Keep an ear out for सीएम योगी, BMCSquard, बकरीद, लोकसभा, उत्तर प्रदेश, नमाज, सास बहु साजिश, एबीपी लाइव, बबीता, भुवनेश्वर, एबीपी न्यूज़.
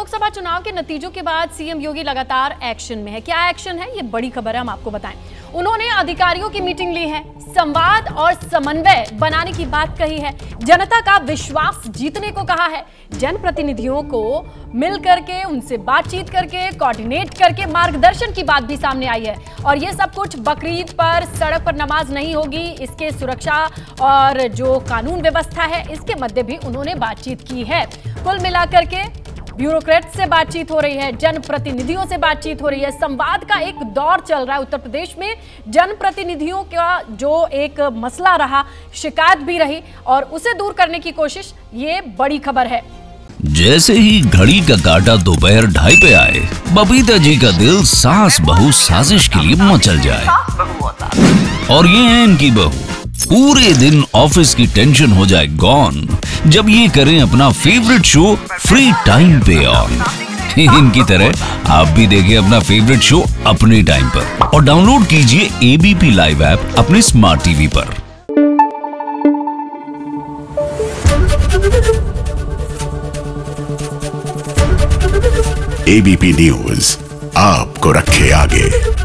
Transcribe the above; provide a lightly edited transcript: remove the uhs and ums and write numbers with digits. लोकसभा चुनाव के नतीजों के बाद सीएम योगी लगातार एक्शन में है। क्या एक्शन है, ये बड़ी खबर है, हम आपको बताएं। उन्होंने अधिकारियों की मीटिंग ली है, संवाद और समन्वय बनाने की बात कही है, जनता का विश्वास जीतने को कहा है, जनप्रतिनिधियों को मिल करके, उनसे बातचीत करके, कोऑर्डिनेट करके मार्गदर्शन की बात भी सामने आई है। और ये सब कुछ बकरीद पर सड़क पर नमाज नहीं होगी, इसके सुरक्षा और जो कानून व्यवस्था है इसके मध्य भी उन्होंने बातचीत की है। कुल मिलाकर के ब्यूरोक्रेट्स से बातचीत हो रही है, जनप्रतिनिधियों से बातचीत हो रही है, संवाद का एक दौर चल रहा है। उत्तर प्रदेश में जनप्रतिनिधियों का जो एक मसला रहा, शिकायत भी रही, और उसे दूर करने की कोशिश, ये बड़ी खबर है। जैसे ही घड़ी का काटा दोपहर 2:30 पे आए, बबीता जी का दिल सास बहु साजिश के लिए मचल जाए। और ये है इनकी बहू। पूरे दिन ऑफिस की टेंशन हो जाए गॉन जब ये करें अपना फेवरेट शो फ्री टाइम पे ऑन। इनकी तरह आप भी देखें अपना फेवरेट शो अपने टाइम पर और डाउनलोड कीजिए एबीपी लाइव ऐप अपने स्मार्ट टीवी पर। एबीपी न्यूज़ आपको रखे आगे।